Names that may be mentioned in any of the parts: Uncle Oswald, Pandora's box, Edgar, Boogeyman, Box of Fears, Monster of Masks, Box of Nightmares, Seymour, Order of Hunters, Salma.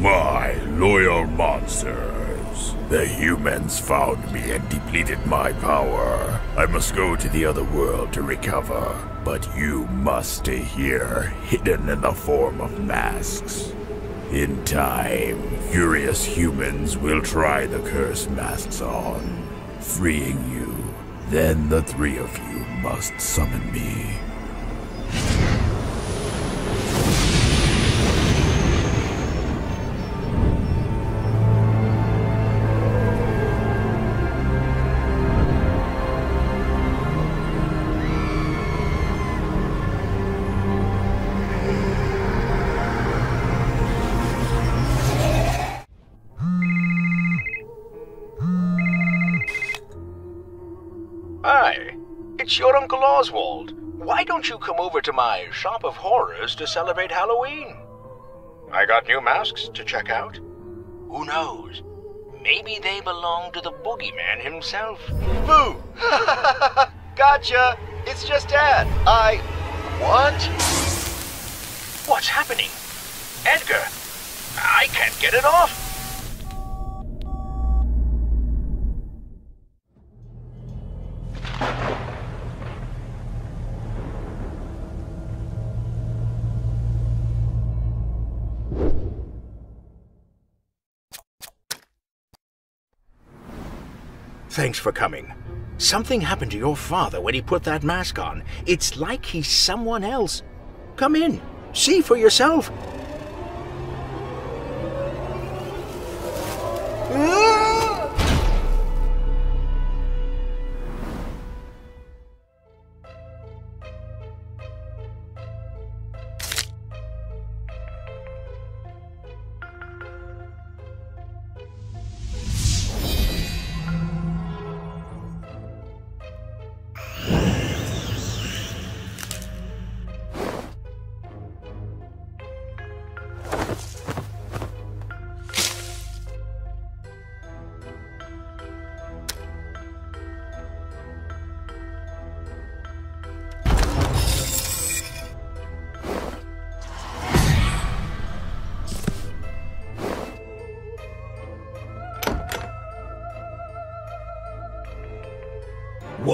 My loyal monsters, the humans found me and depleted my power. I must go to the other world to recover, but you must stay here, hidden in the form of masks. In time, furious humans will try the cursed masks on, freeing you. Then the three of you must summon me. Your Uncle Oswald, why don't you come over to my shop of horrors to celebrate Halloween? I got new masks to check out. Who knows? Maybe they belong to the Boogeyman himself. Boo! Gotcha! It's just Dad. What? What's happening? Edgar! I can't get it off! Thanks for coming. Something happened to your father when he put that mask on. It's like he's someone else. Come in. See for yourself.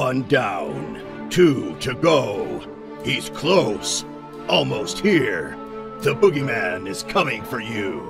One down, two to go. He's close, almost here. The Boogeyman is coming for you.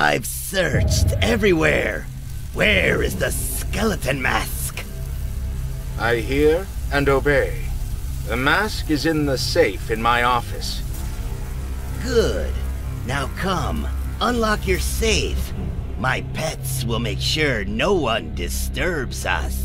I've searched everywhere. Where is the skeleton mask? I hear and obey. The mask is in the safe in my office. Good. Now come, unlock your safe. My pets will make sure no one disturbs us.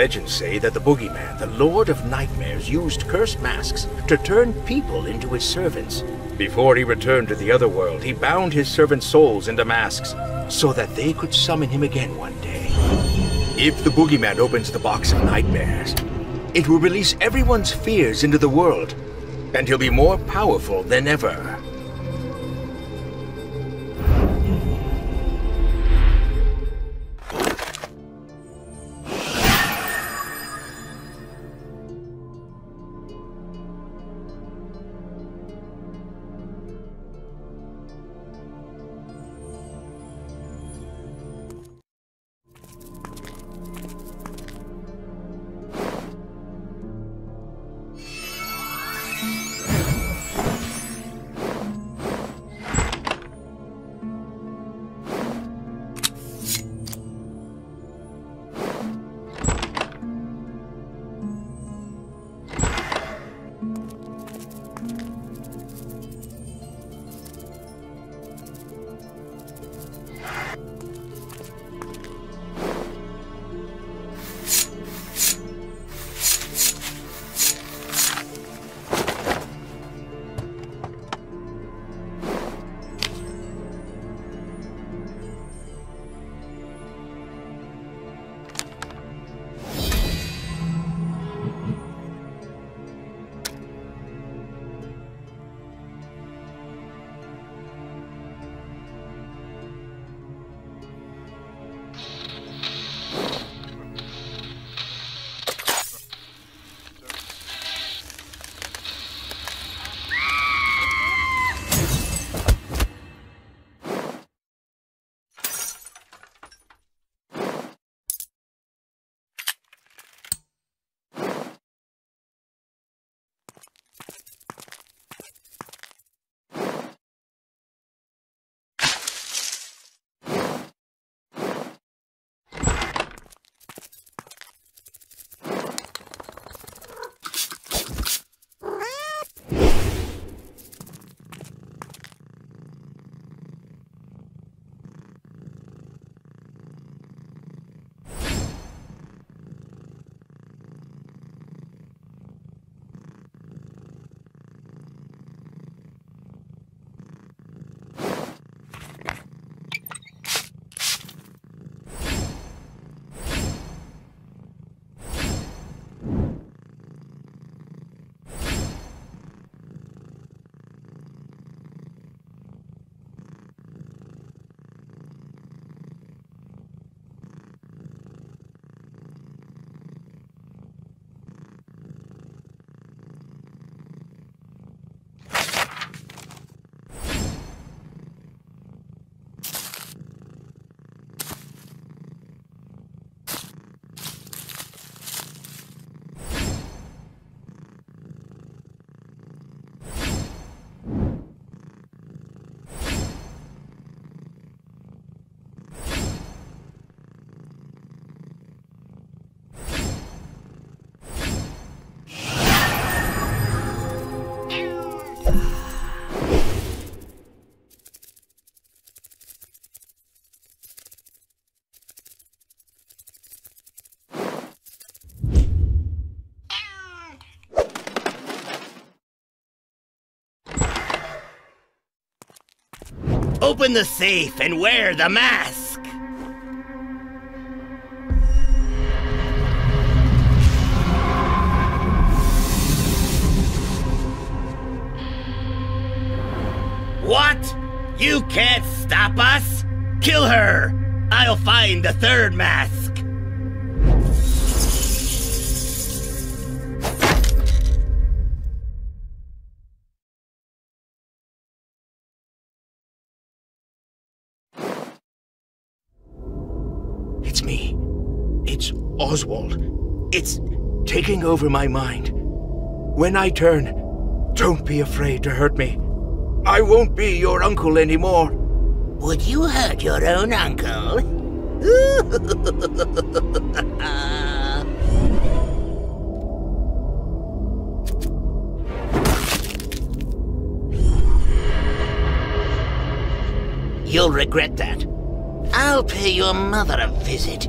Legends say that the Boogeyman, the Lord of Nightmares, used cursed masks to turn people into his servants. Before he returned to the other world, he bound his servants' souls into masks so that they could summon him again one day. If the Boogeyman opens the Box of Nightmares, it will release everyone's fears into the world, and he'll be more powerful than ever. Open the safe and wear the mask! What? You can't stop us? Kill her! I'll find the third mask! It's me. It's Oswald. It's taking over my mind. When I turn, don't be afraid to hurt me. I won't be your uncle anymore. Would you hurt your own uncle? You'll regret that. I'll pay your mother a visit.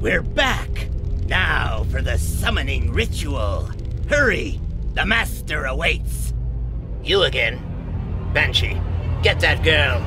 We're back! Now for the summoning ritual! Hurry! The master awaits! You again. Banshee, get that girl!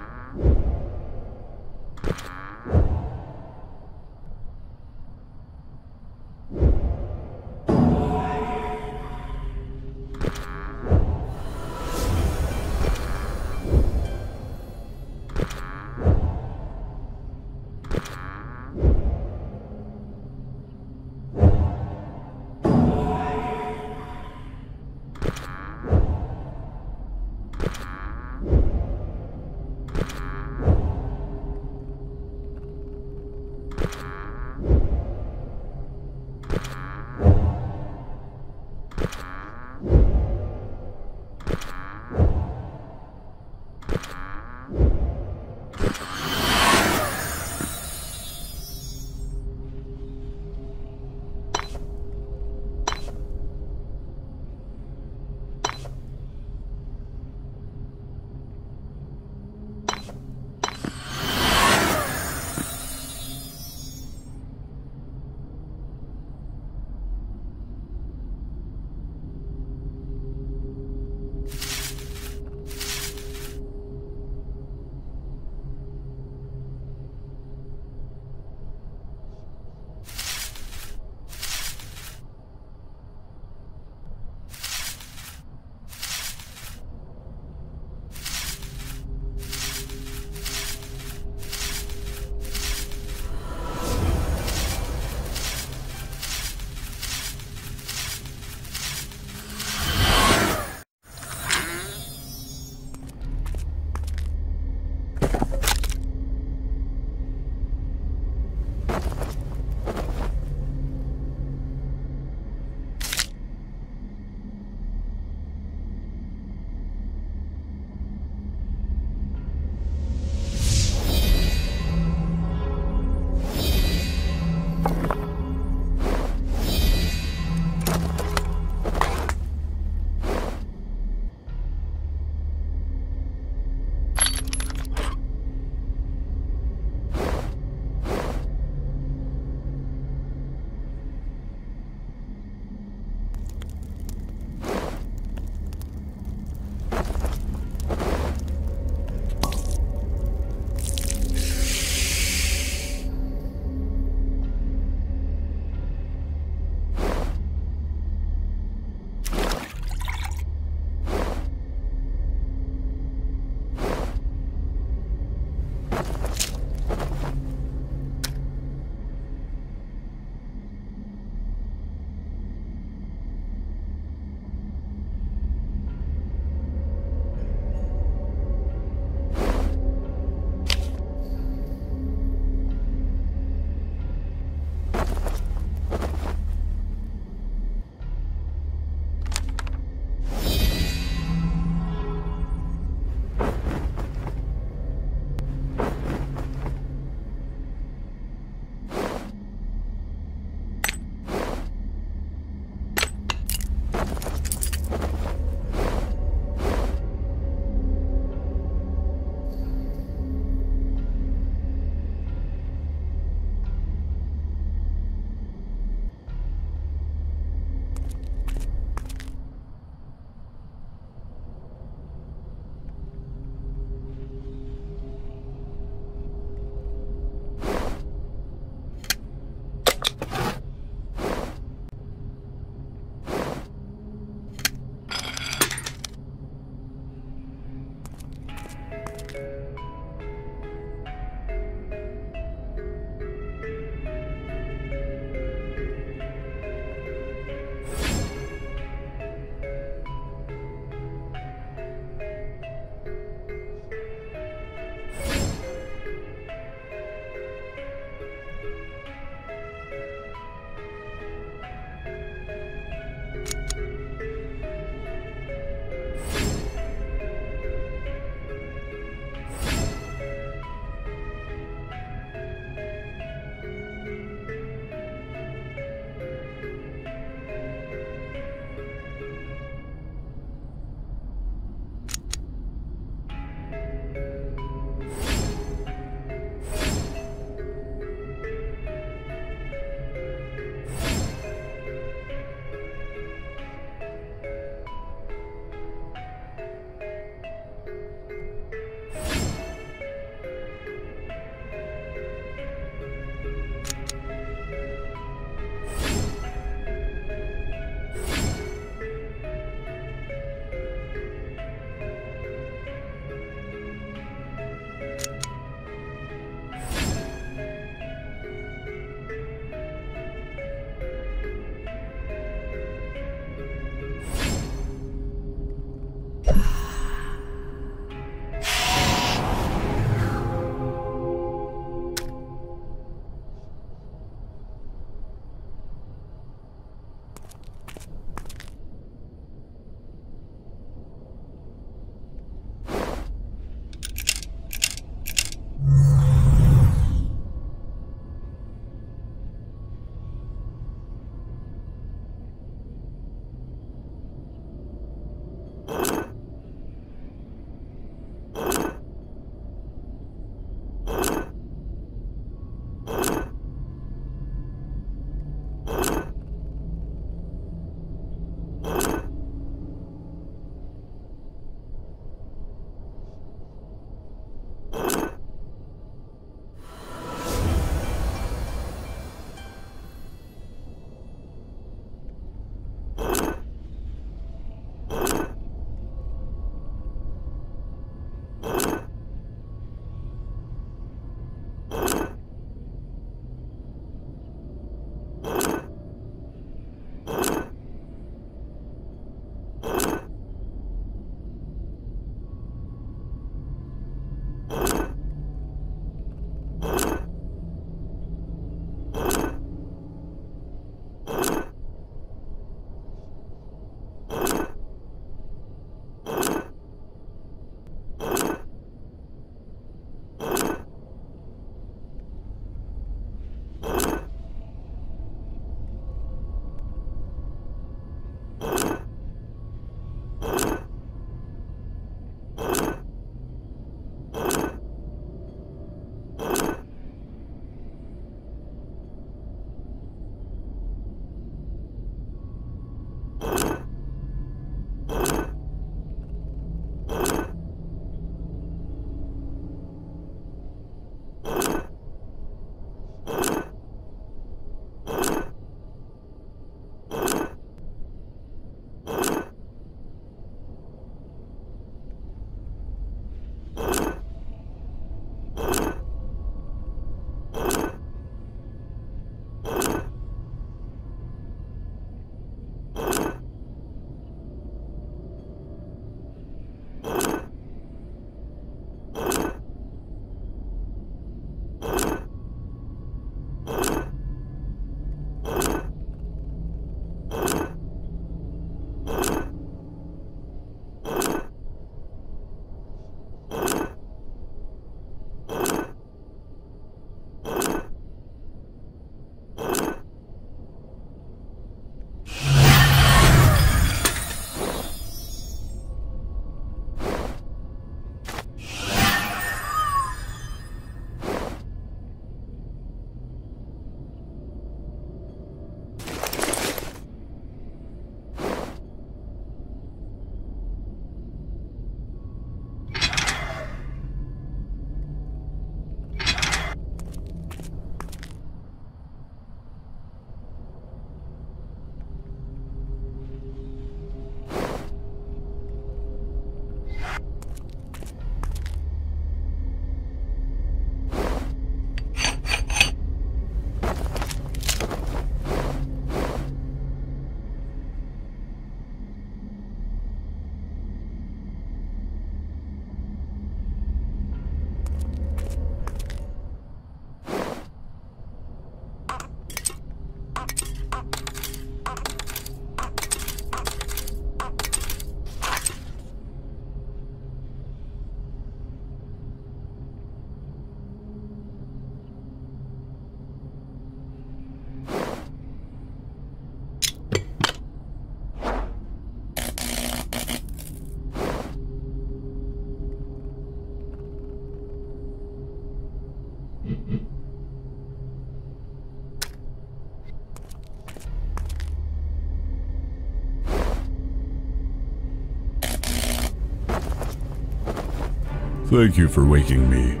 Thank you for waking me.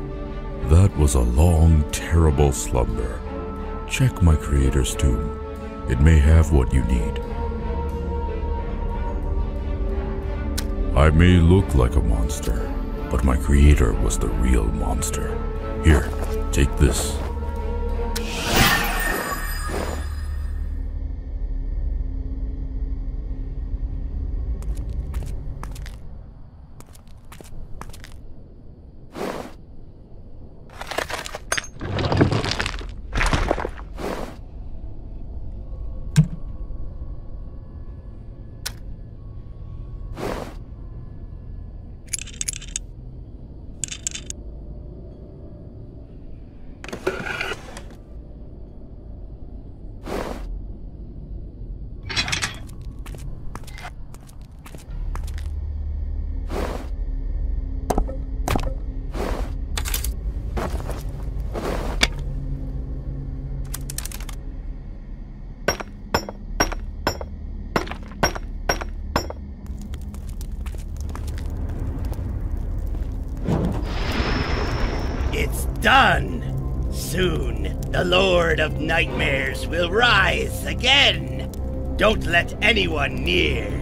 That was a long, terrible slumber. Check my creator's tomb. It may have what you need. I may look like a monster, but my creator was the real monster. Here, take this. Done! Soon, the Lord of Nightmares will rise again! Don't let anyone near!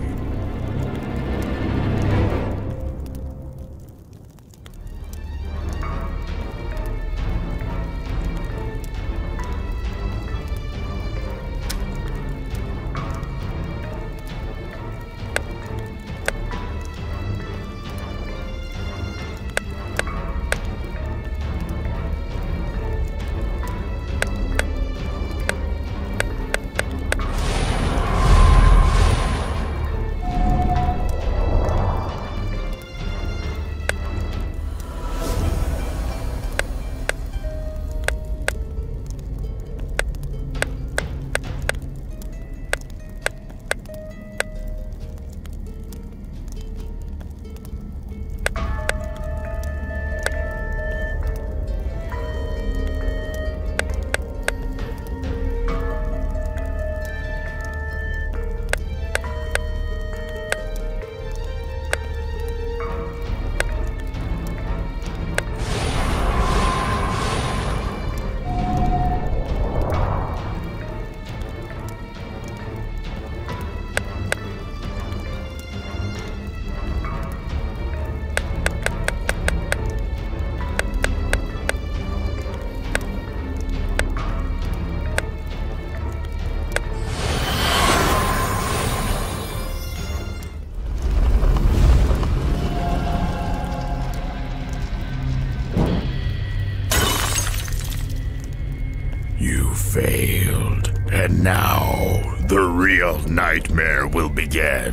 Now, the real nightmare will begin.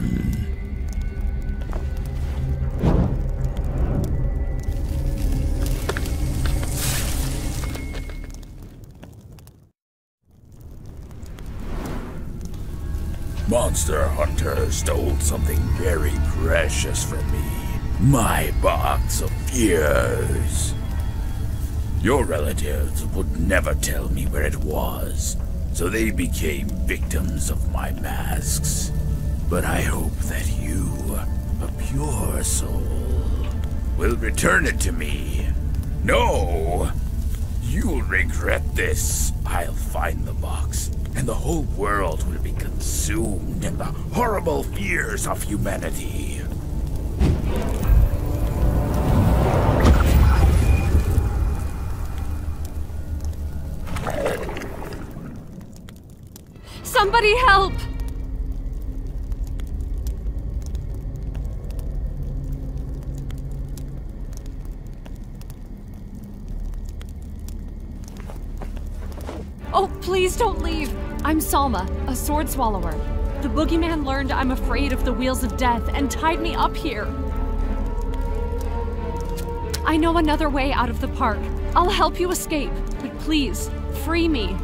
Monster Hunter stole something very precious from me. My Box of Fears. Your relatives would never tell me where it was. So they became victims of my masks. But I hope that you, a pure soul, will return it to me. No! You'll regret this. I'll find the box, and the whole world will be consumed in the horrible fears of humanity. Somebody help! Oh, please don't leave! I'm Salma, a sword swallower. The boogeyman learned I'm afraid of the wheels of death and tied me up here. I know another way out of the park. I'll help you escape, but please, free me.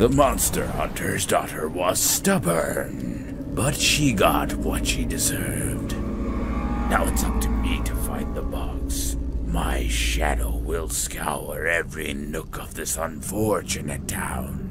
The monster hunter's daughter was stubborn, but she got what she deserved. Now it's up to me to find the box. My shadow will scour every nook of this unfortunate town.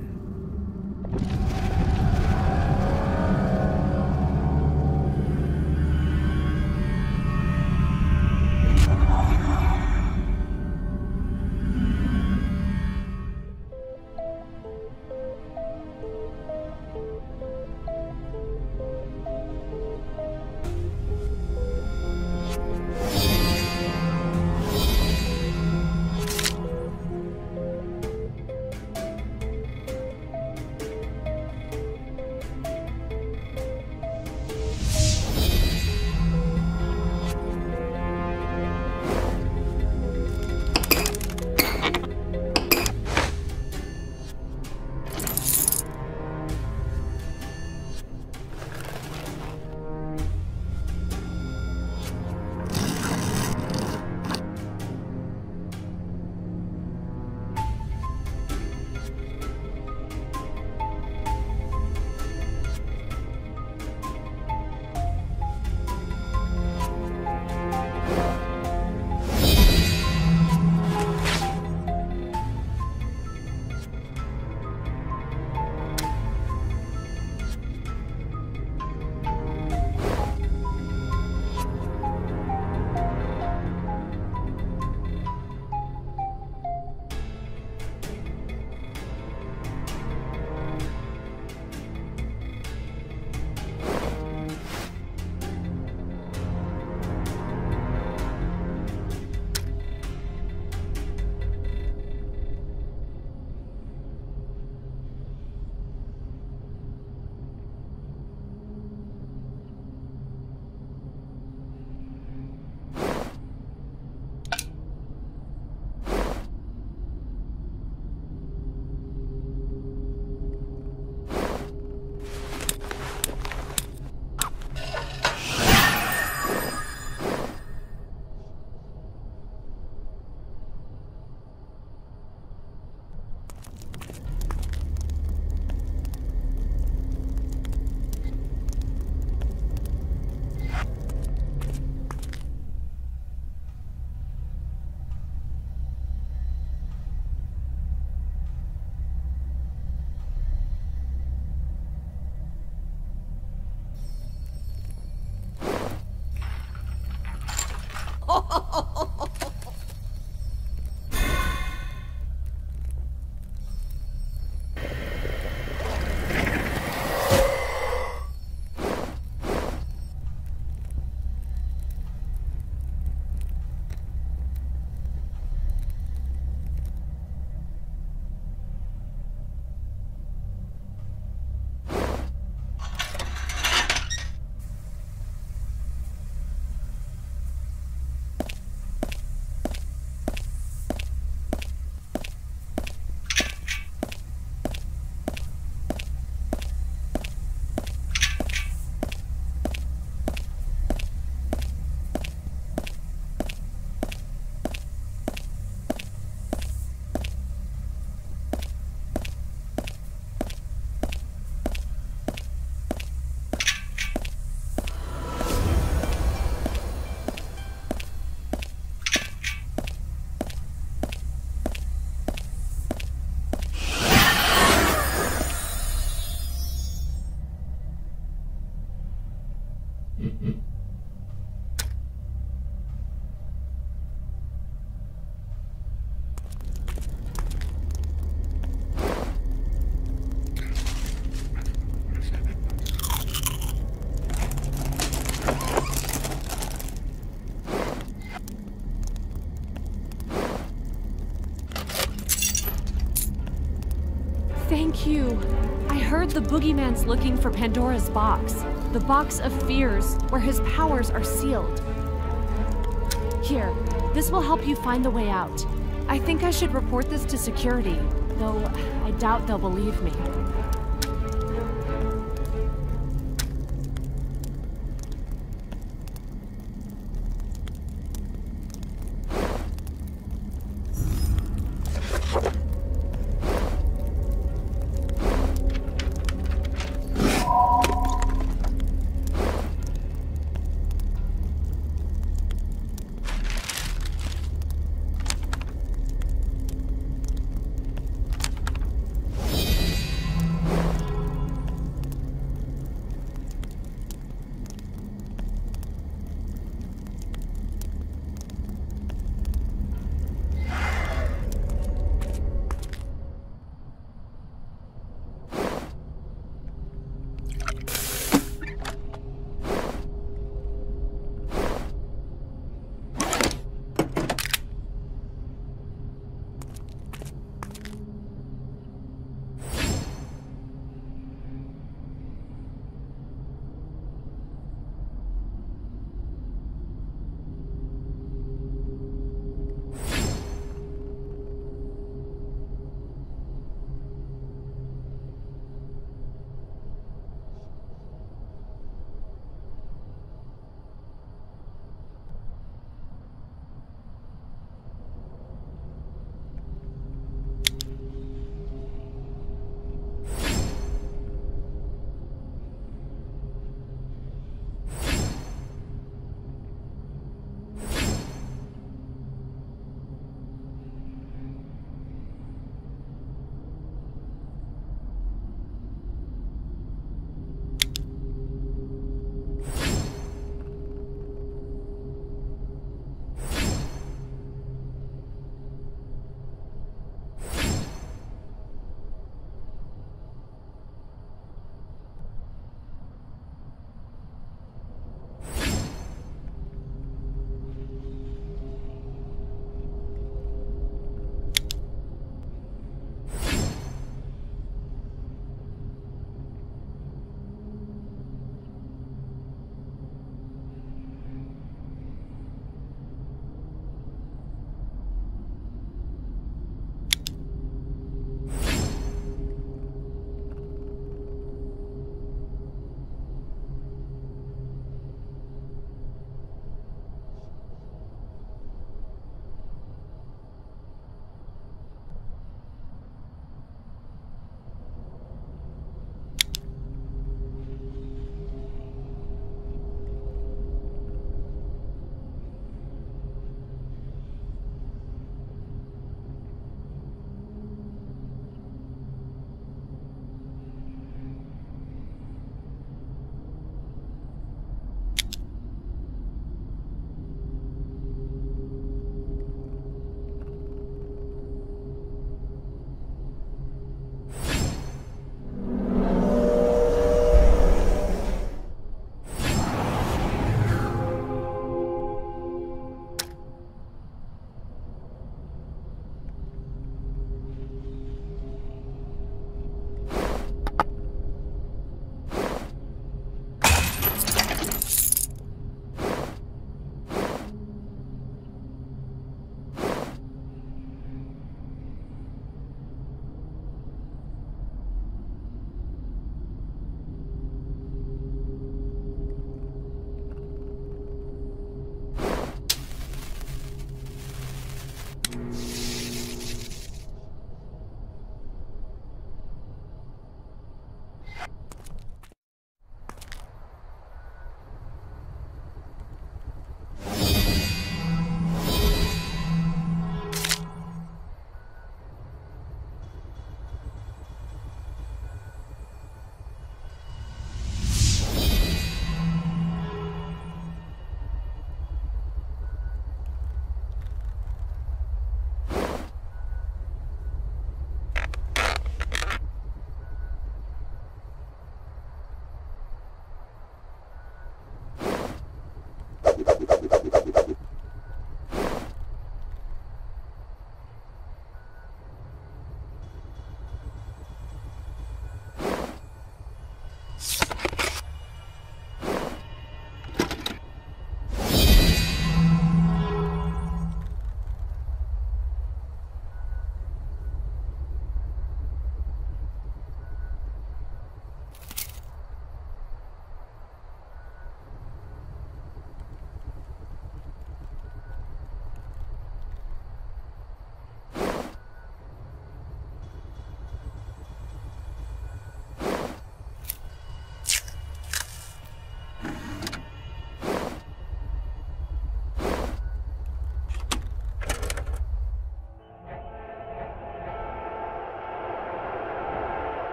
Thank you. I heard the Boogeyman's looking for Pandora's box, the Box of Fears, where his powers are sealed. Here, this will help you find the way out. I think I should report this to security, though I doubt they'll believe me.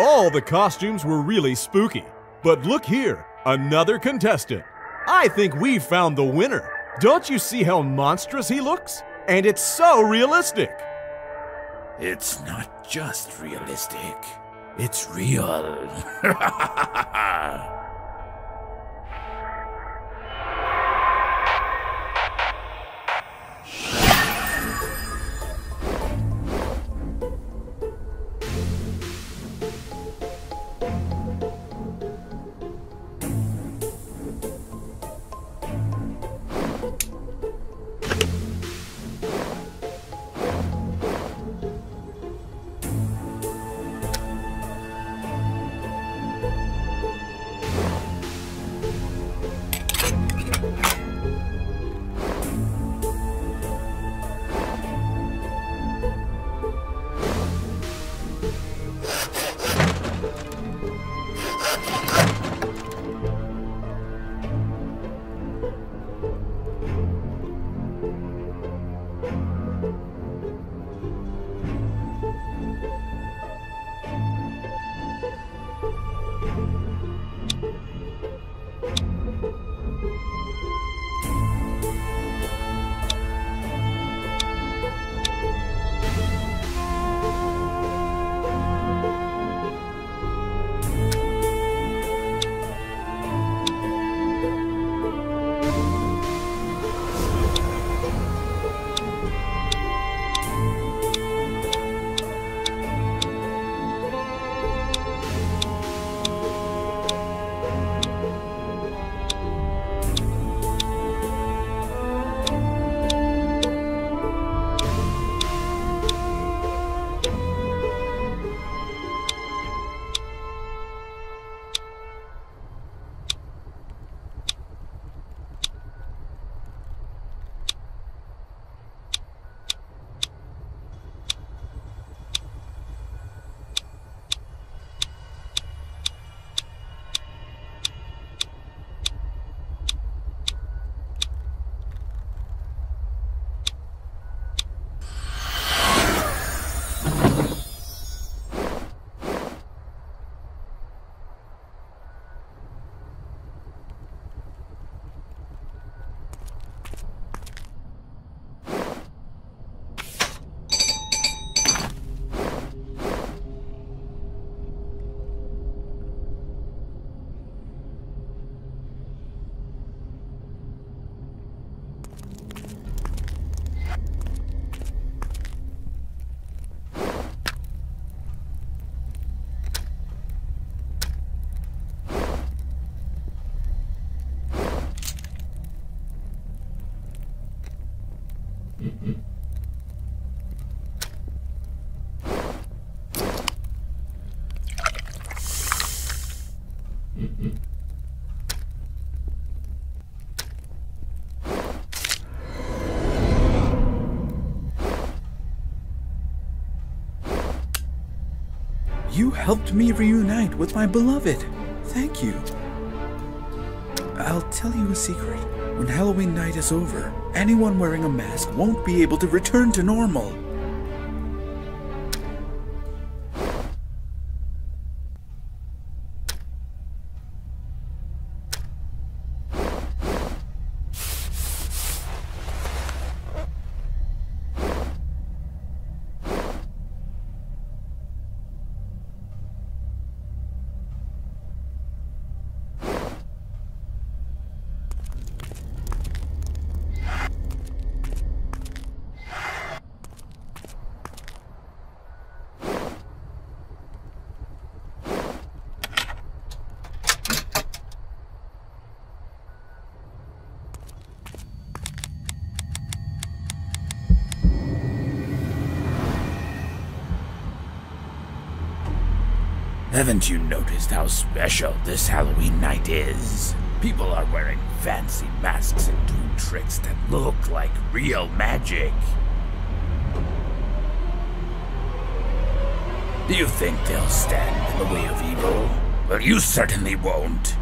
All the costumes were really spooky. But look here, another contestant. I think we've found the winner. Don't you see how monstrous he looks? And it's so realistic. It's not just realistic. It's real. You helped me reunite with my beloved. Thank you. I'll tell you a secret. When Halloween night is over, anyone wearing a mask won't be able to return to normal. Haven't you noticed how special this Halloween night is? People are wearing fancy masks and doing tricks that look like real magic. Do you think they'll stand in the way of evil? Well, you certainly won't.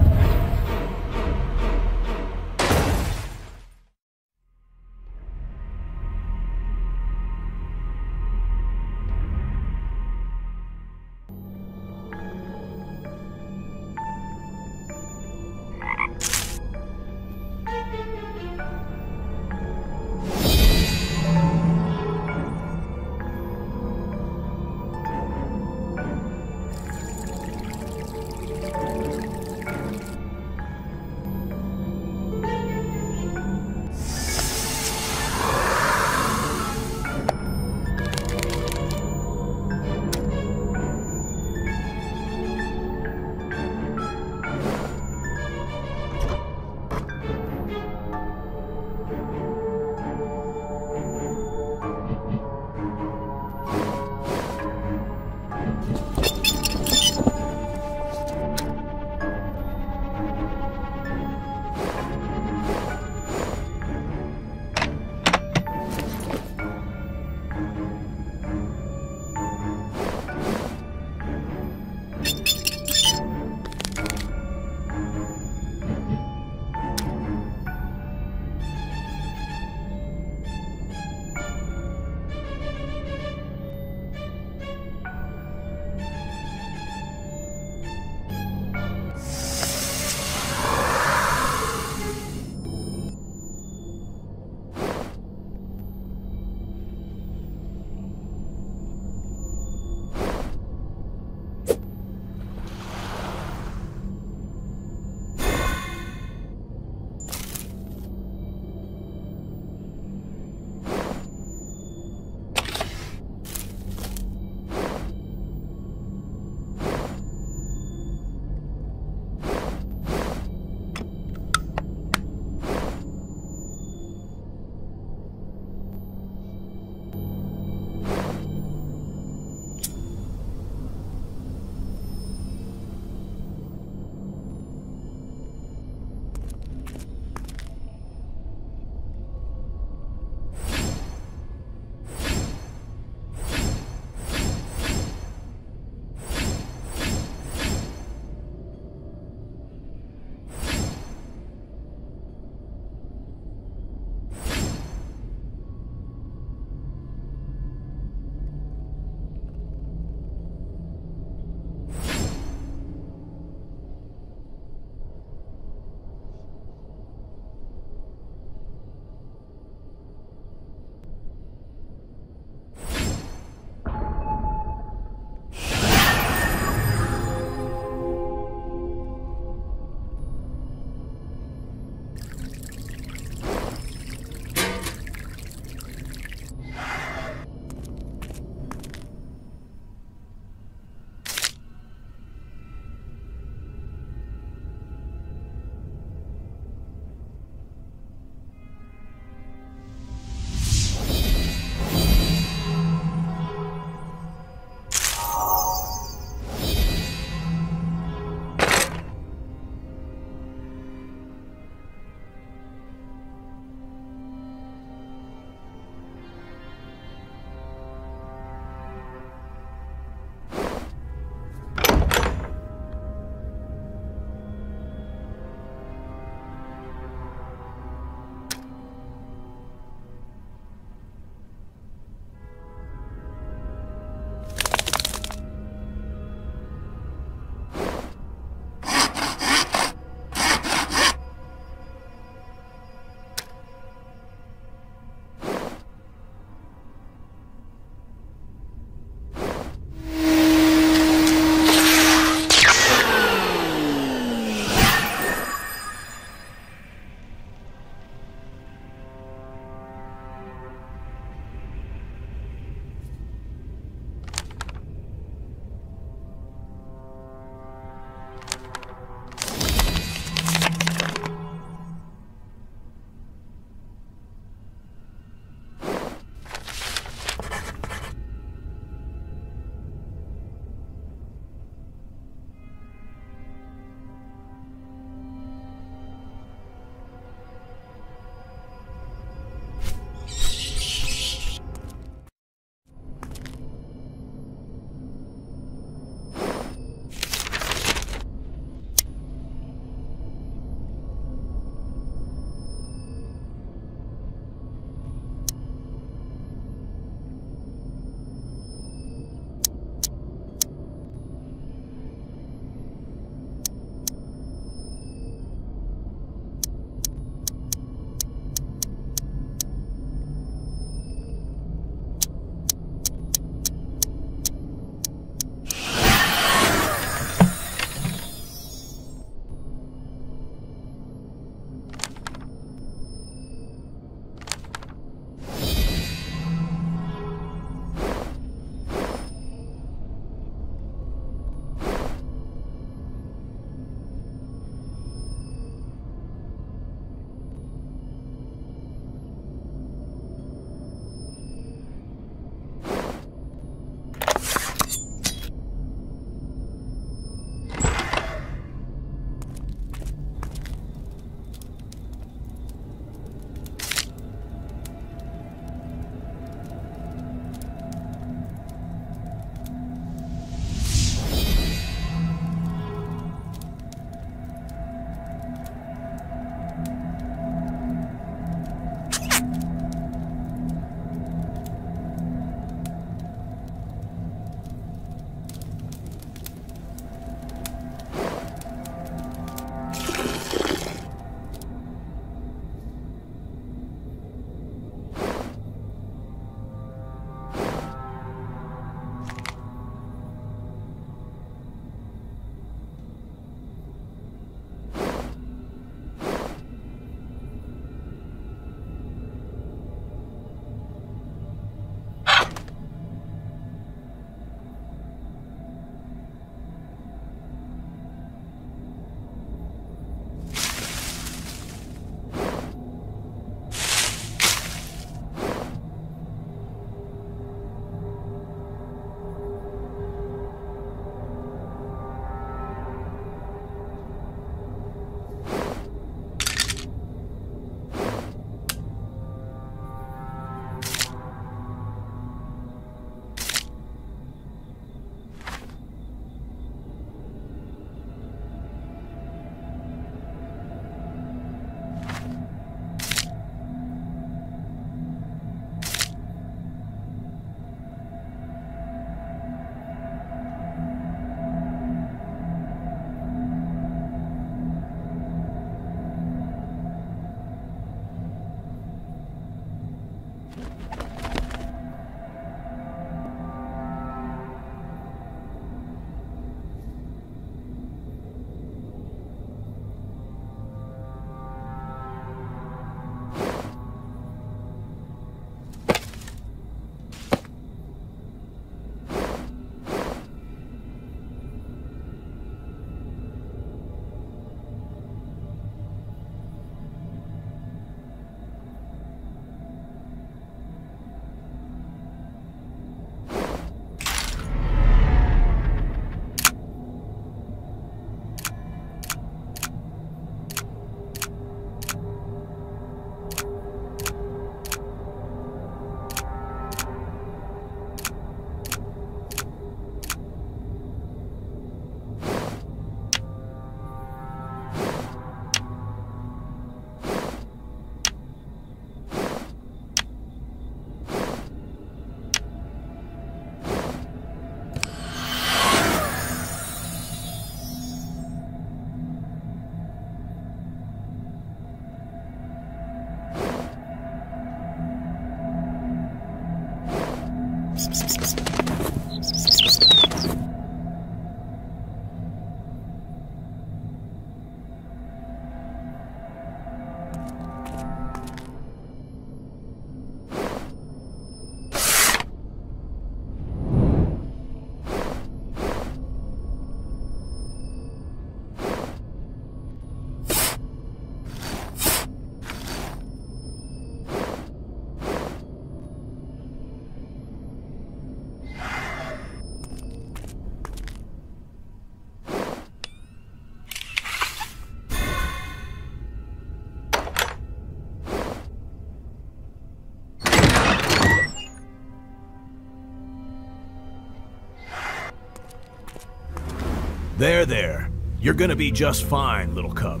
There, there. You're gonna be just fine, little cub.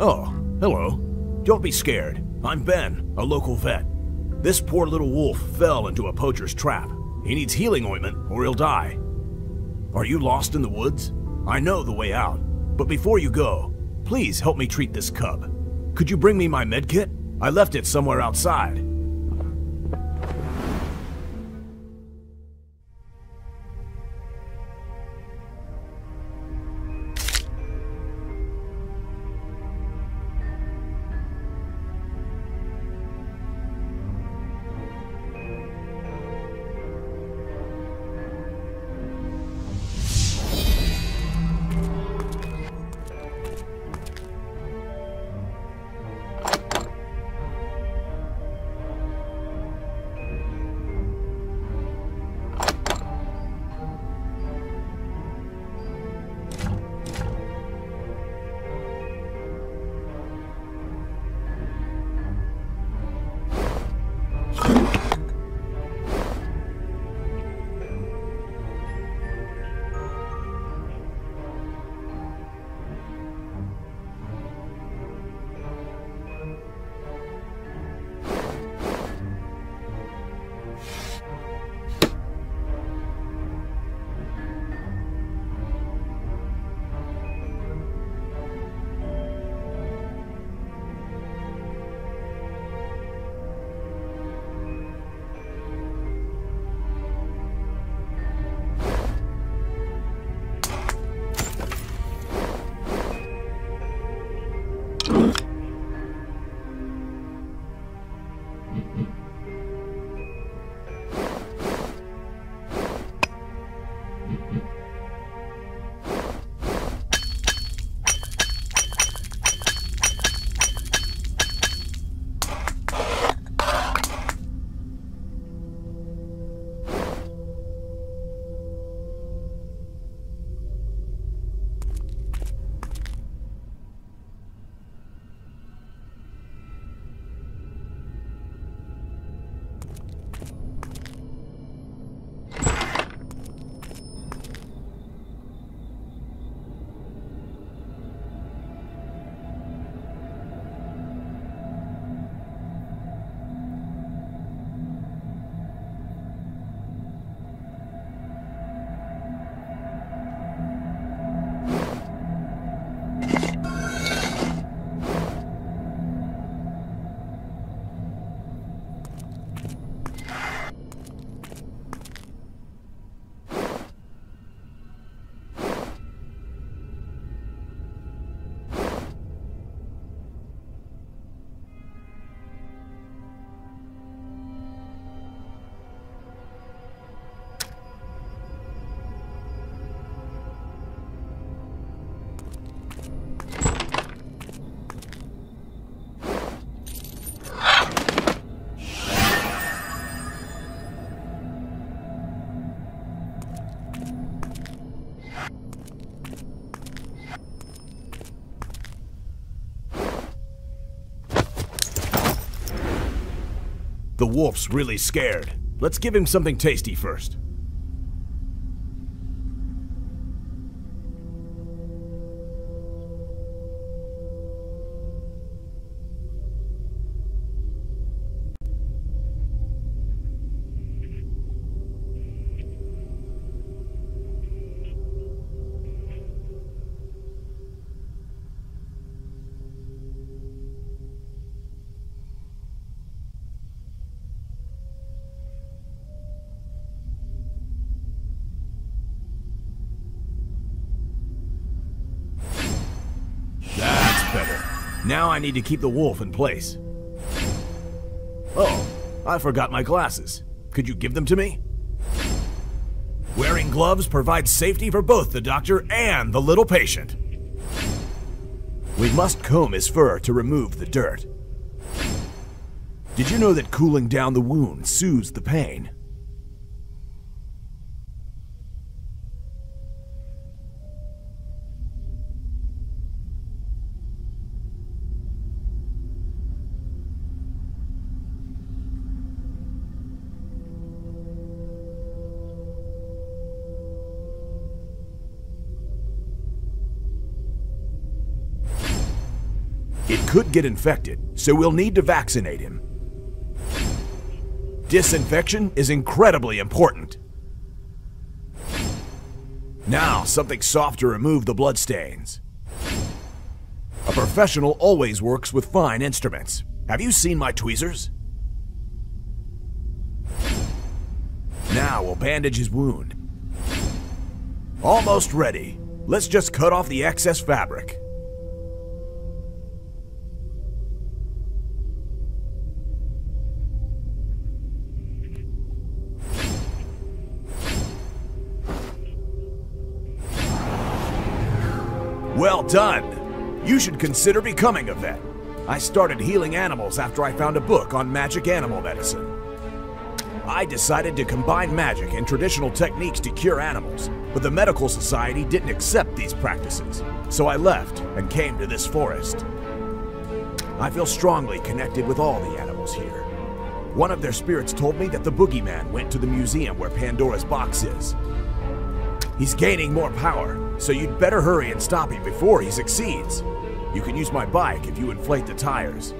Oh, hello. Don't be scared. I'm Ben, a local vet. This poor little wolf fell into a poacher's trap. He needs healing ointment or he'll die. Are you lost in the woods? I know the way out. But before you go, please help me treat this cub. Could you bring me my med kit? I left it somewhere outside. The wolf's really scared. Let's give him something tasty first. Now I need to keep the wolf in place. Oh, I forgot my glasses. Could you give them to me? Wearing gloves provides safety for both the doctor and the little patient. We must comb his fur to remove the dirt. Did you know that cooling down the wound soothes the pain? It could get infected, so we'll need to vaccinate him. Disinfection is incredibly important. Now, something soft to remove the bloodstains. A professional always works with fine instruments. Have you seen my tweezers? Now we'll bandage his wound. Almost ready. Let's just cut off the excess fabric. Well done! You should consider becoming a vet. I started healing animals after I found a book on magic animal medicine. I decided to combine magic and traditional techniques to cure animals, but the medical society didn't accept these practices, so I left and came to this forest. I feel strongly connected with all the animals here. One of their spirits told me that the Boogeyman went to the museum where Pandora's box is. He's gaining more power, so you'd better hurry and stop him before he succeeds. You can use my bike if you inflate the tires.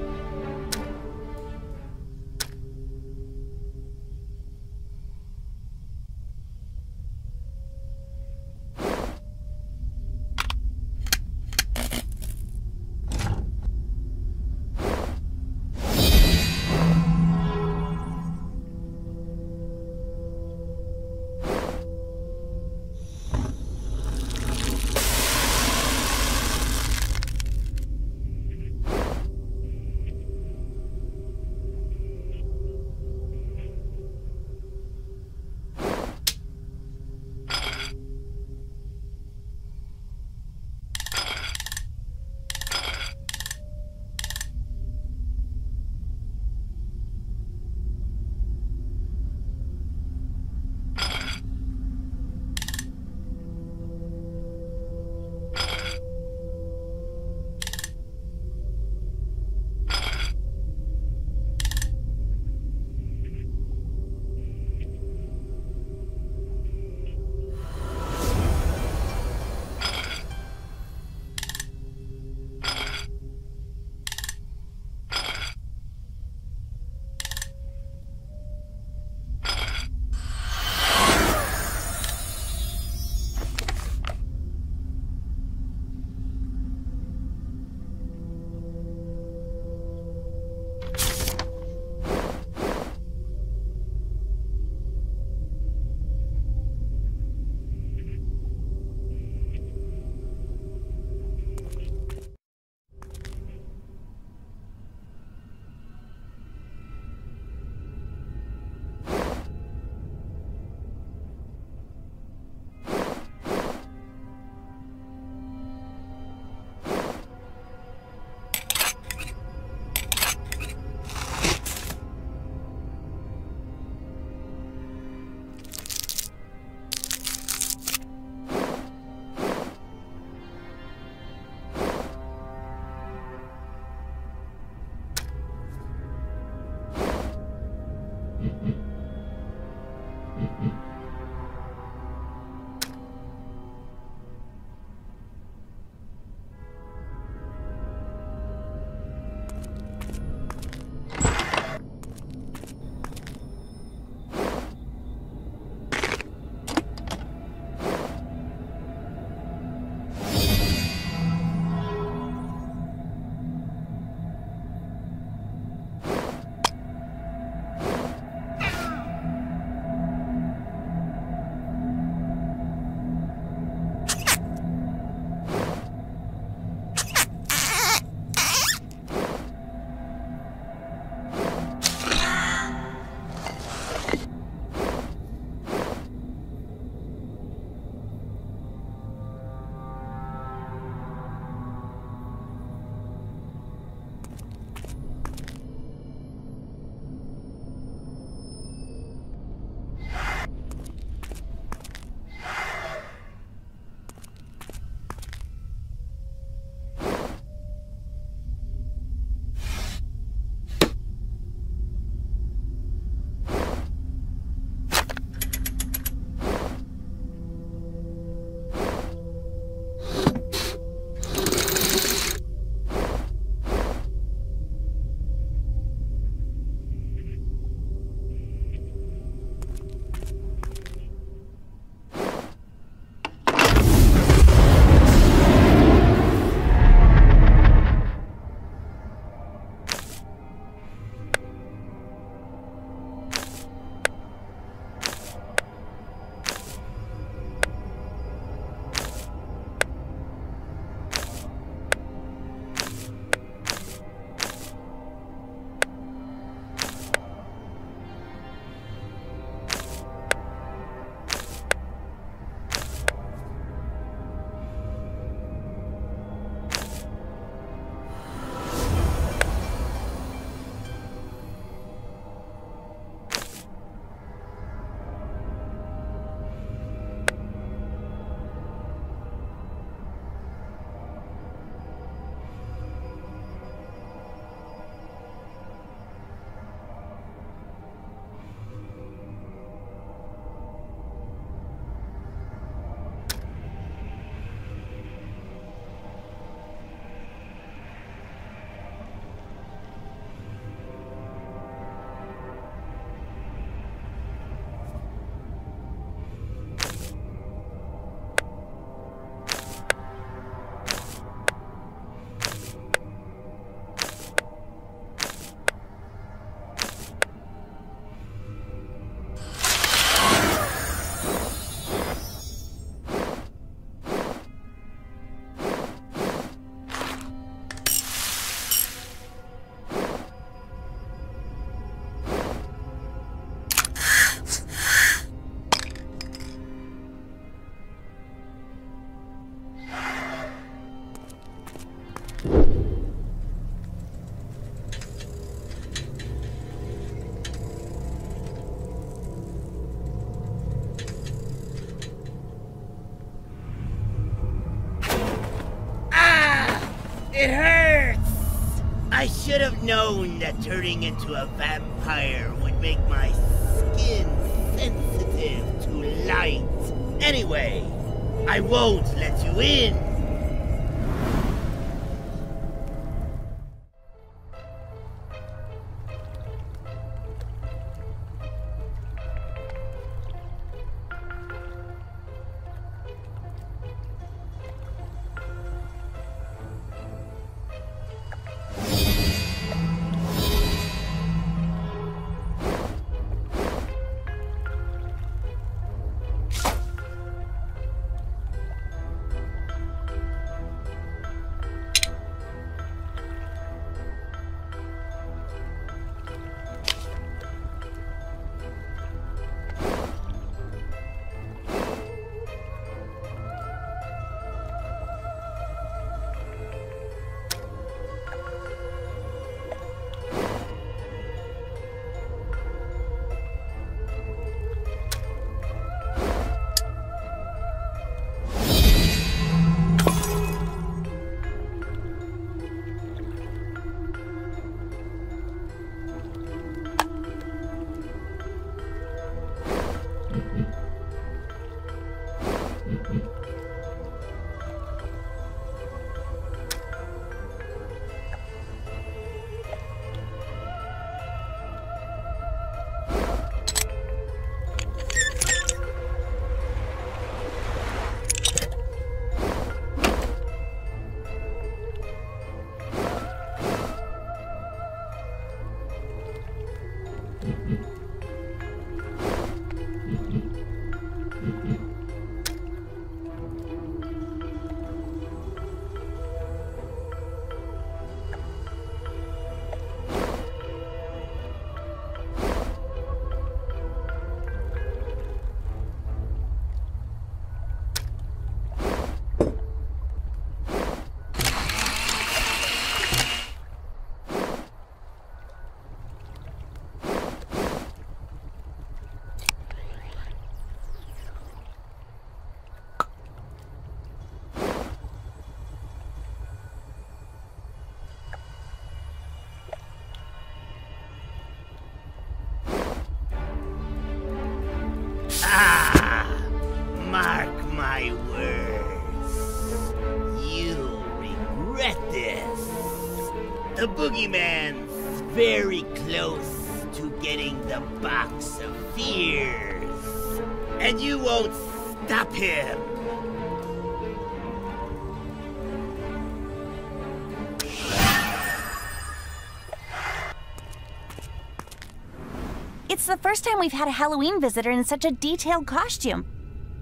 I should have known that turning into a vampire would make my skin sensitive to light. Anyway, I won't let you in. The Boogeyman's very close to getting the Box of Fears, and you won't stop him. It's the first time we've had a Halloween visitor in such a detailed costume.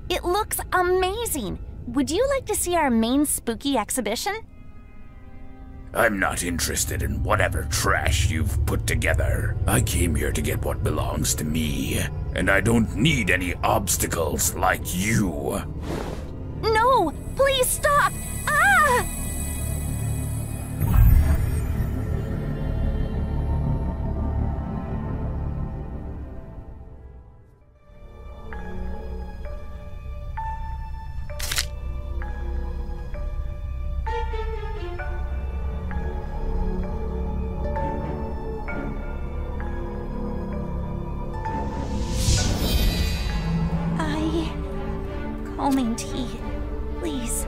It looks amazing. Would you like to see our main spooky exhibition? I'm not interested in whatever trash you've put together. I came here to get what belongs to me, and I don't need any obstacles like you. No, please stop! Ah! Calming tea, please.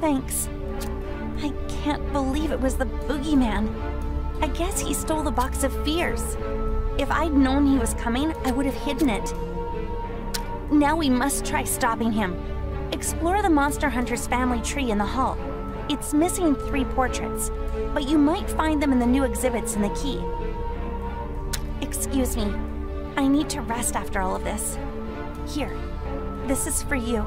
Thanks. I can't believe it was the Boogeyman. I guess he stole the Box of Fears. If I'd known he was coming, I would have hidden it. Now we must try stopping him. Explore the Monster Hunter's family tree in the hall. It's missing 3 portraits, but you might find them in the new exhibits in the key. Excuse me, I need to rest after all of this. Here, this is for you.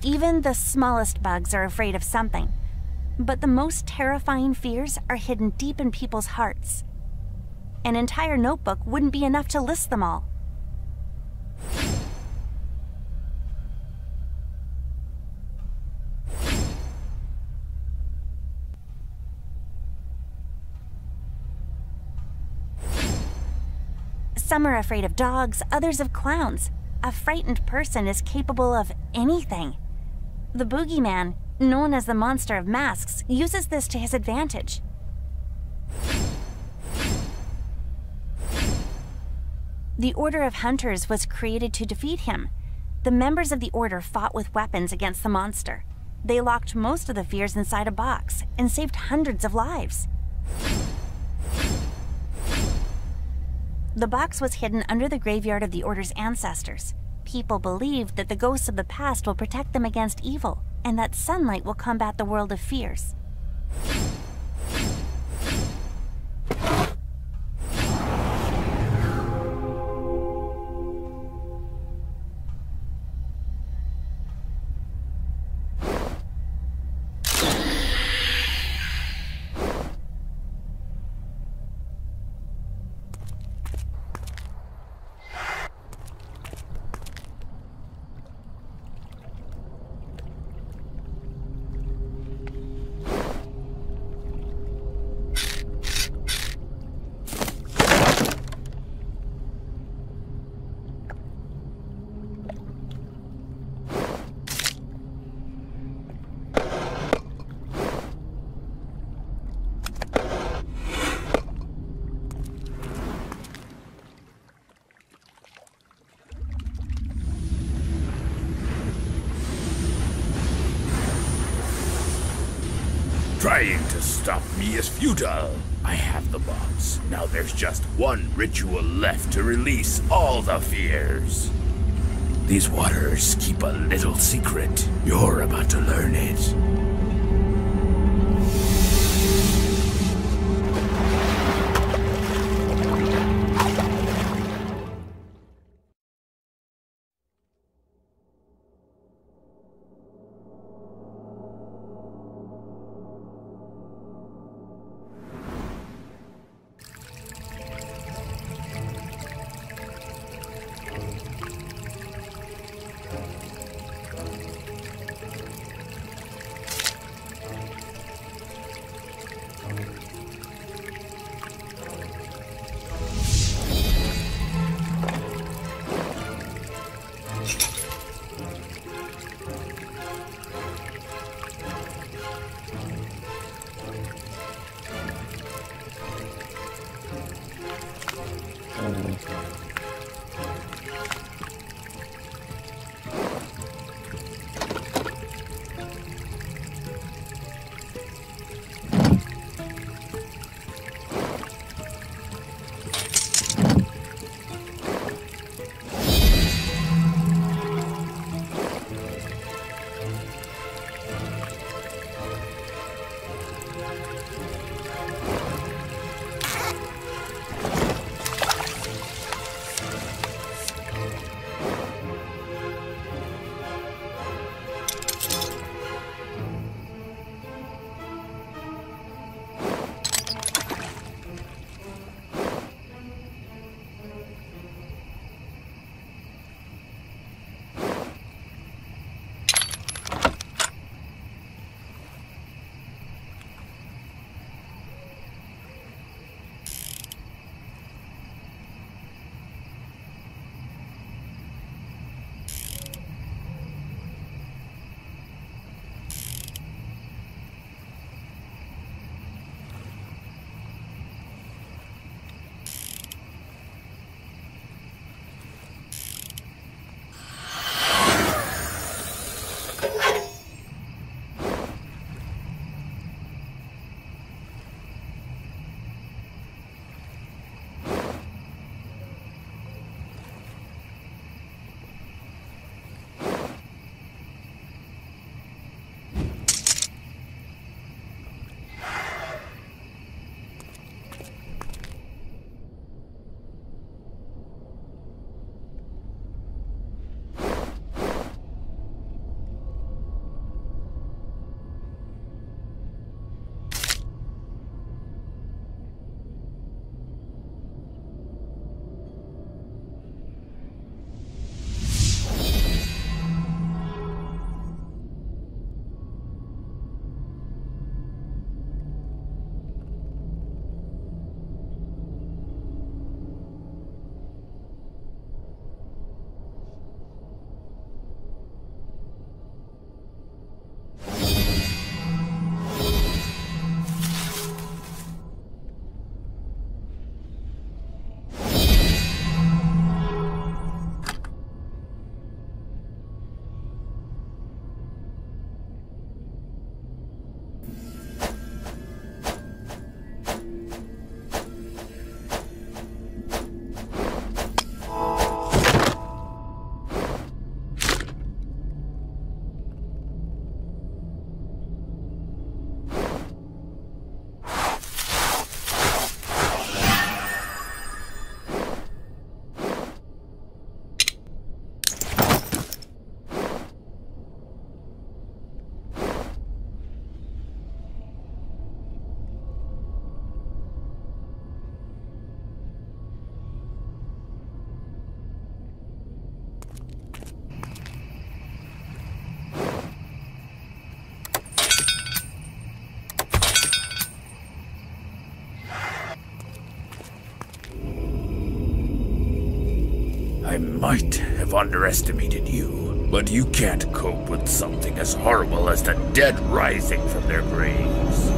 Even the smallest bugs are afraid of something, but the most terrifying fears are hidden deep in people's hearts. An entire notebook wouldn't be enough to list them all. Some are afraid of dogs, others of clowns. A frightened person is capable of anything. The Boogeyman, known as the Monster of Masks, uses this to his advantage. The Order of Hunters was created to defeat him. The members of the Order fought with weapons against the monster. They locked most of the fears inside a box and saved hundreds of lives. The box was hidden under the graveyard of the Order's ancestors. People believe that the ghosts of the past will protect them against evil, and that sunlight will combat the world of fears. Trying to stop me is futile. I have the box. Now there's just one ritual left to release all the fears. These waters keep a little secret. You're about to learn it. I might have underestimated you, but you can't cope with something as horrible as the dead rising from their graves.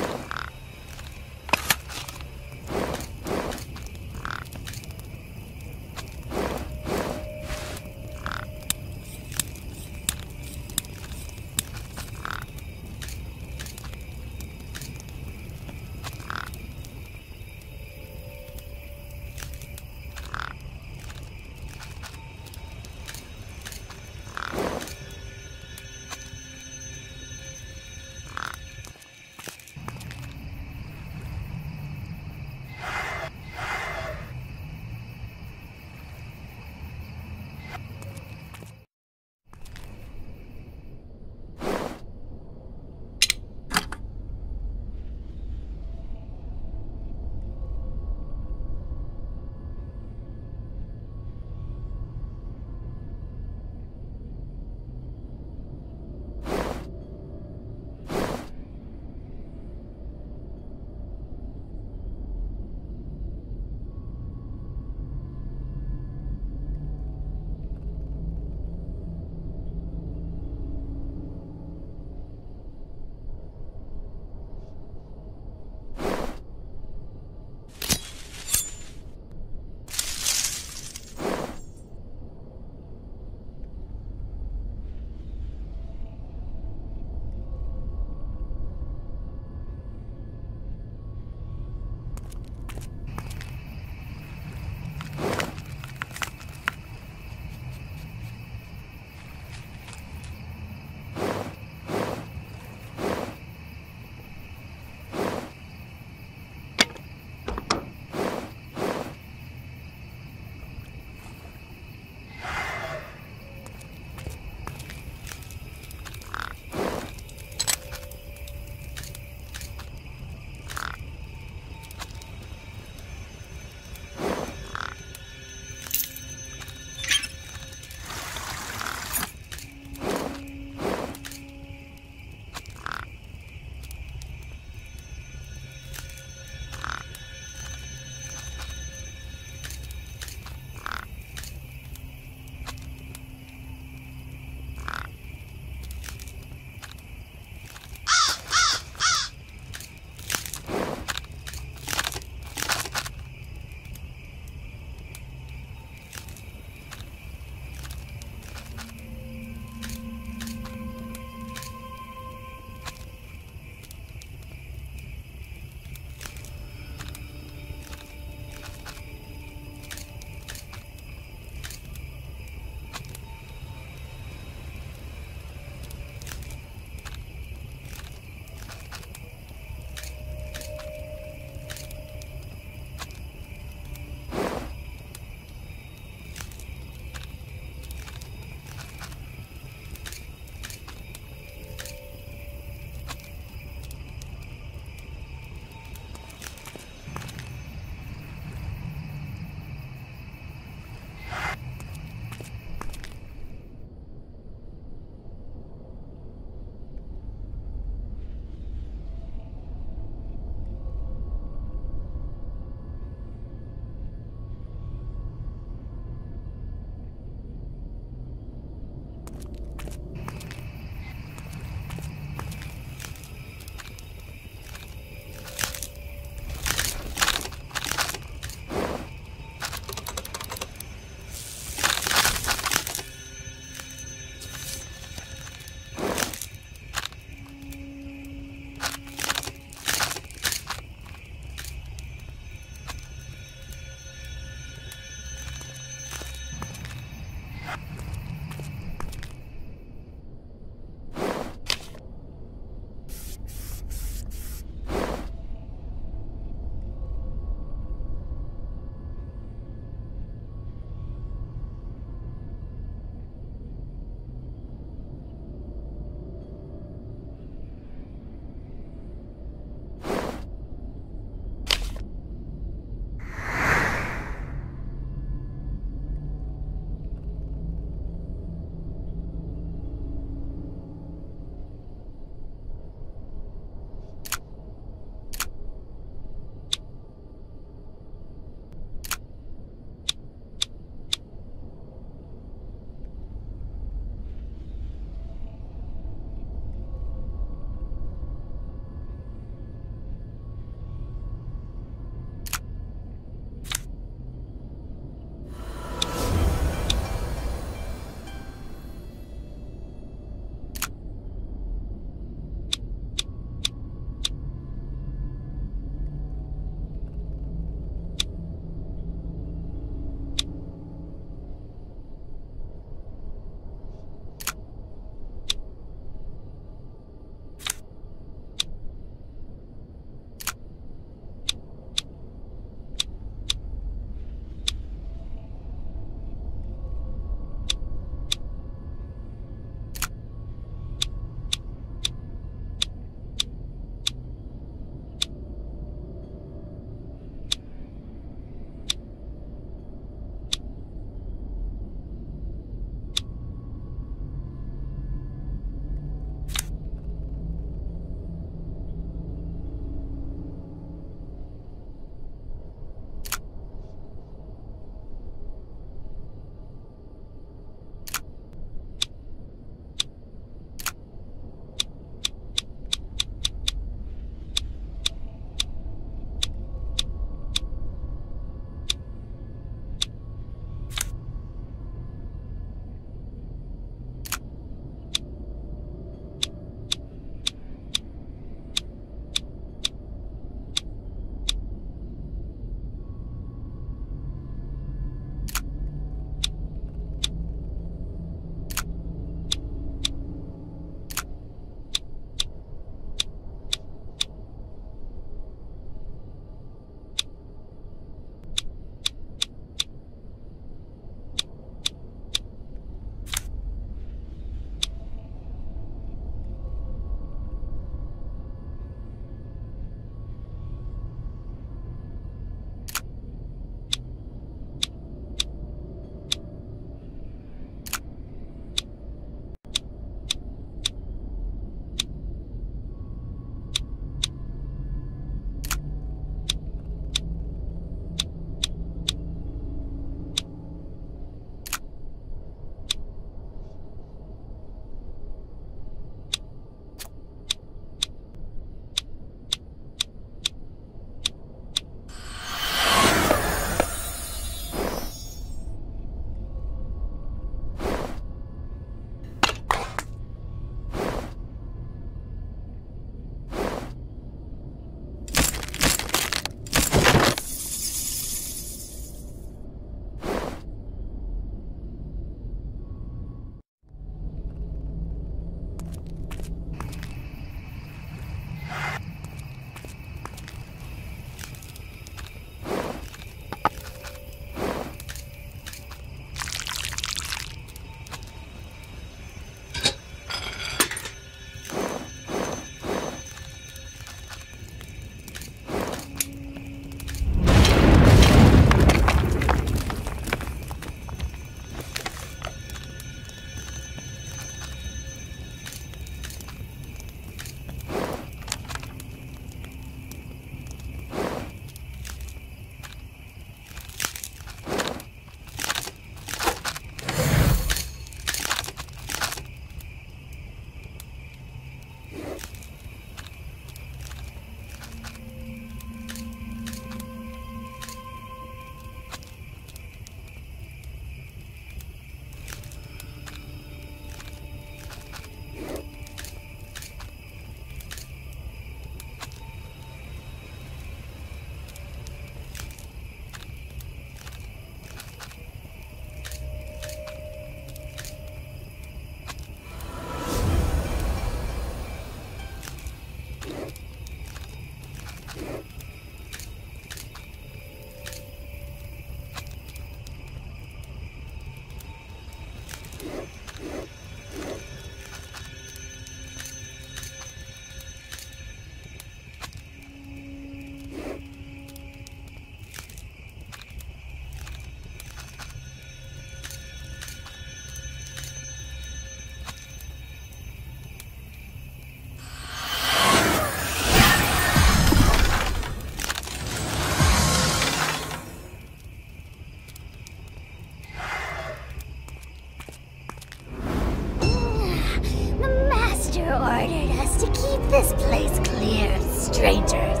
promise to keep this place clear of strangers.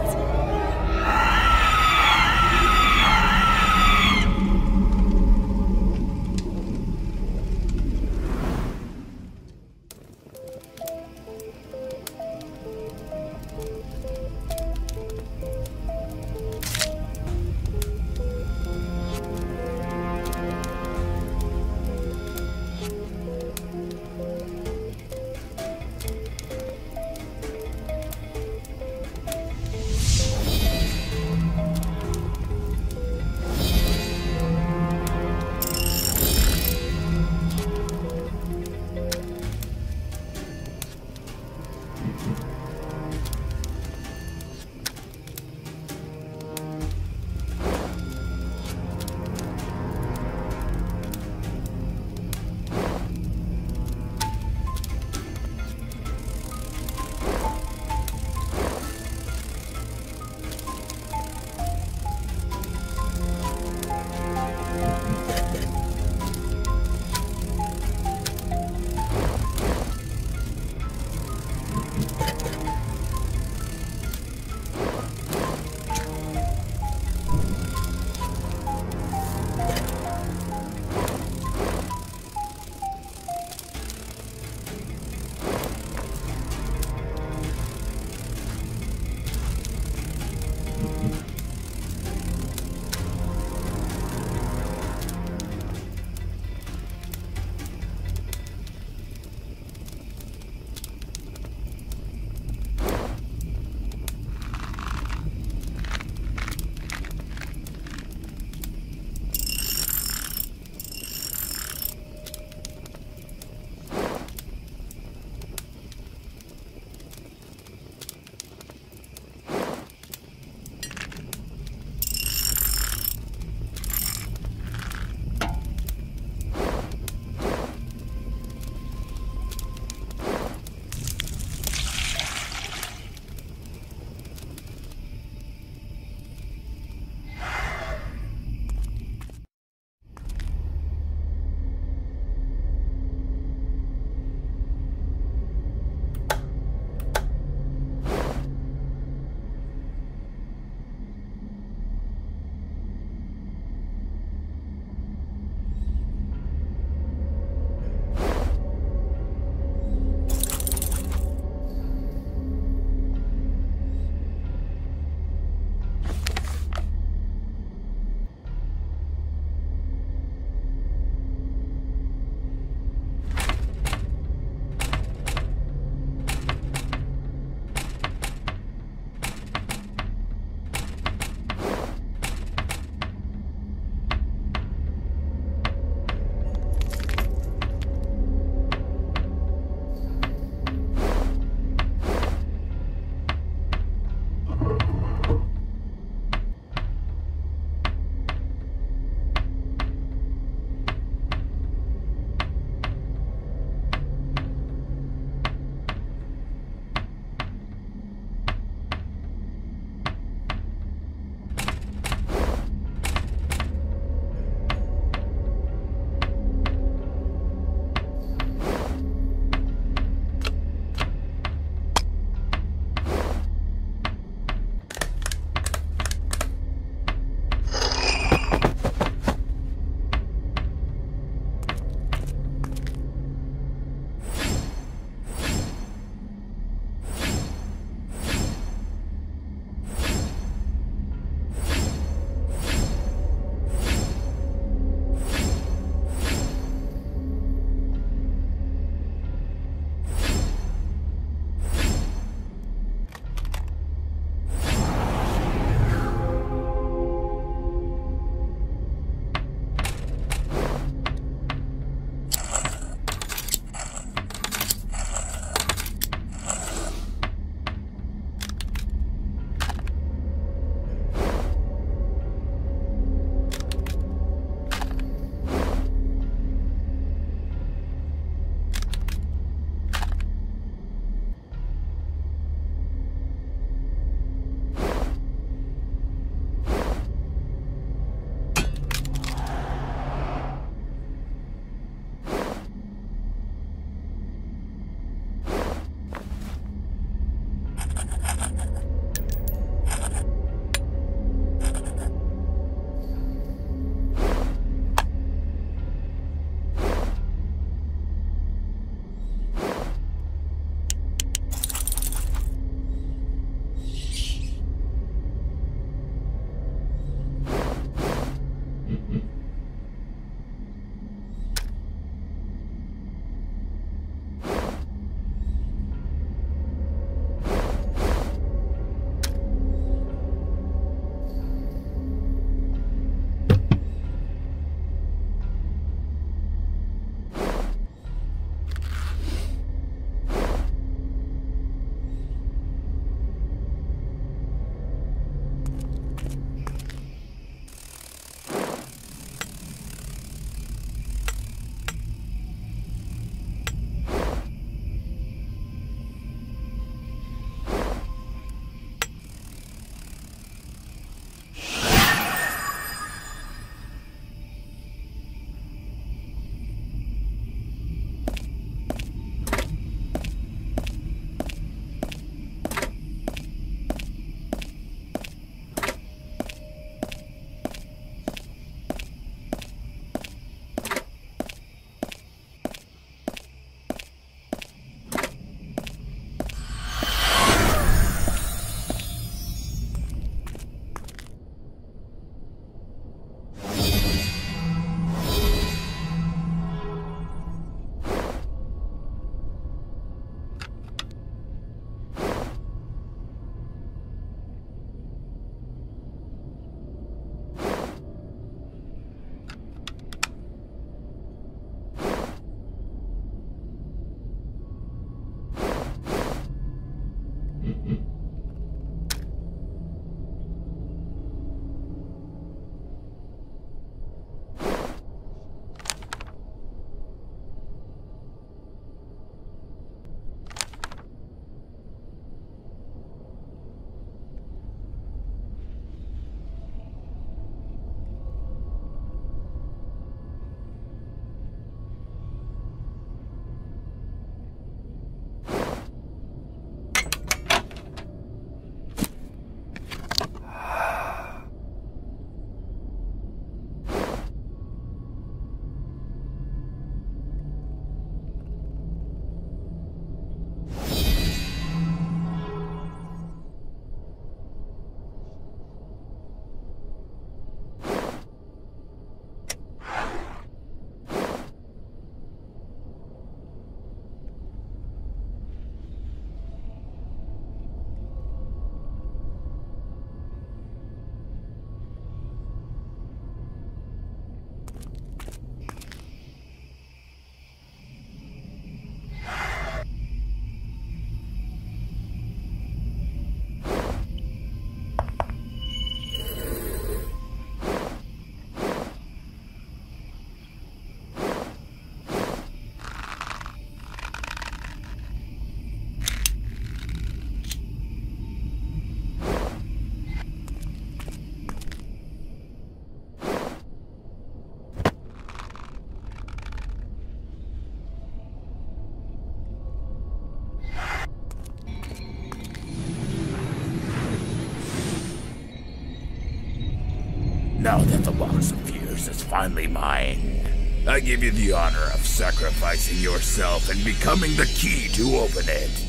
Now that the Box of Fears is finally mine, I give you the honor of sacrificing yourself and becoming the key to open it.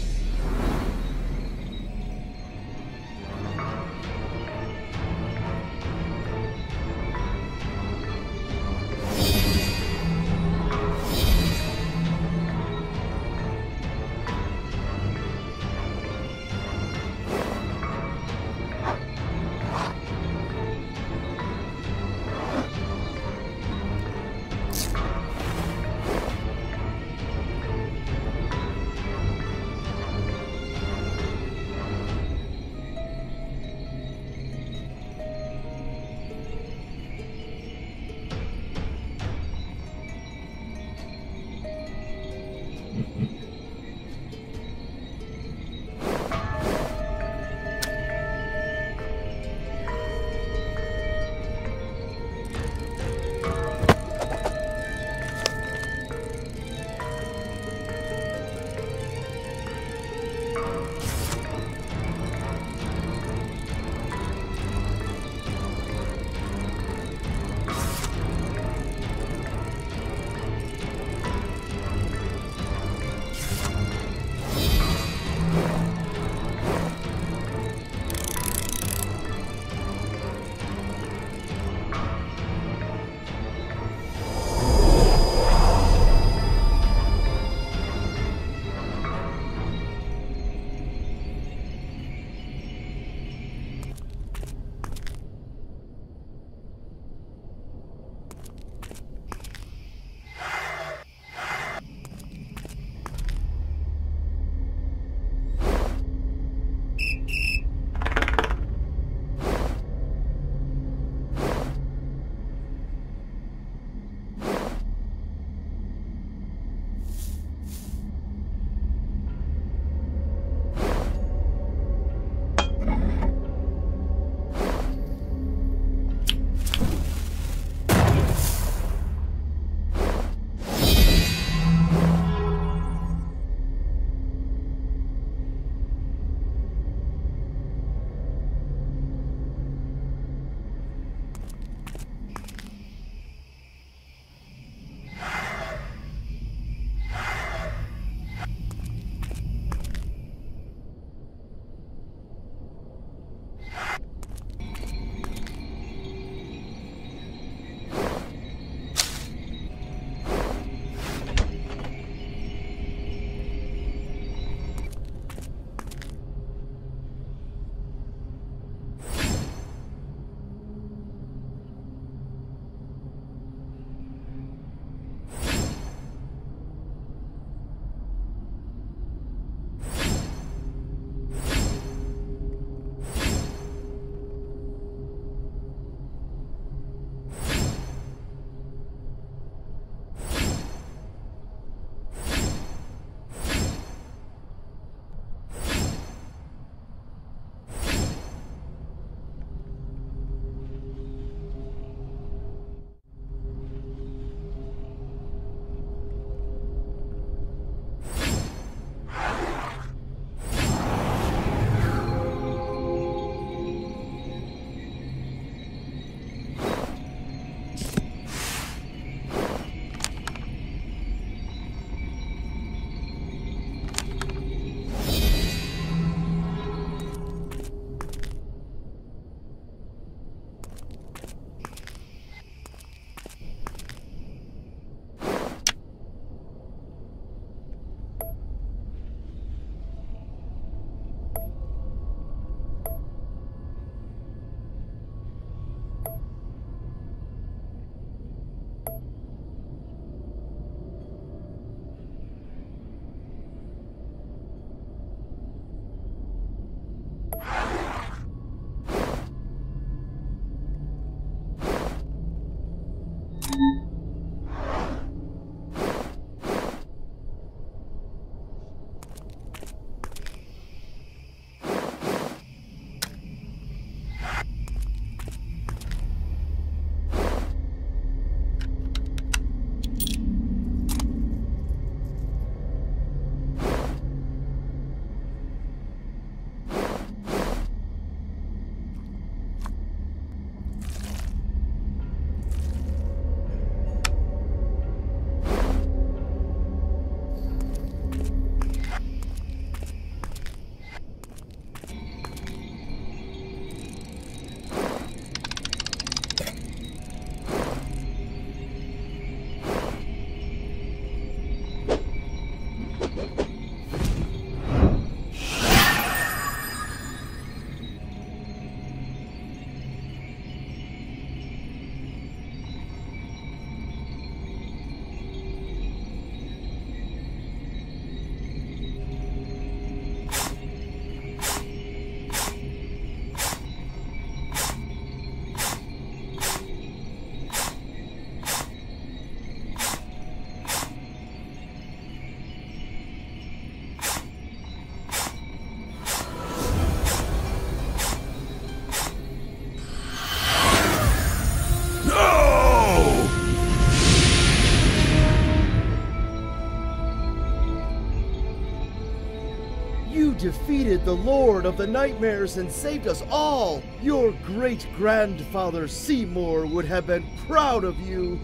defeated the Lord of the Nightmares and saved us all. Your great-grandfather Seymour would have been proud of you.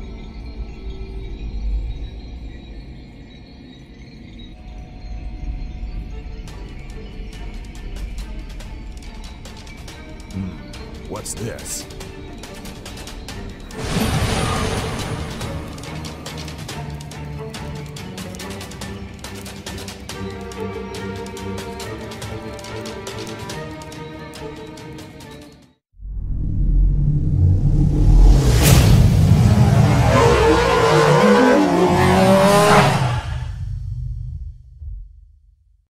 What's this?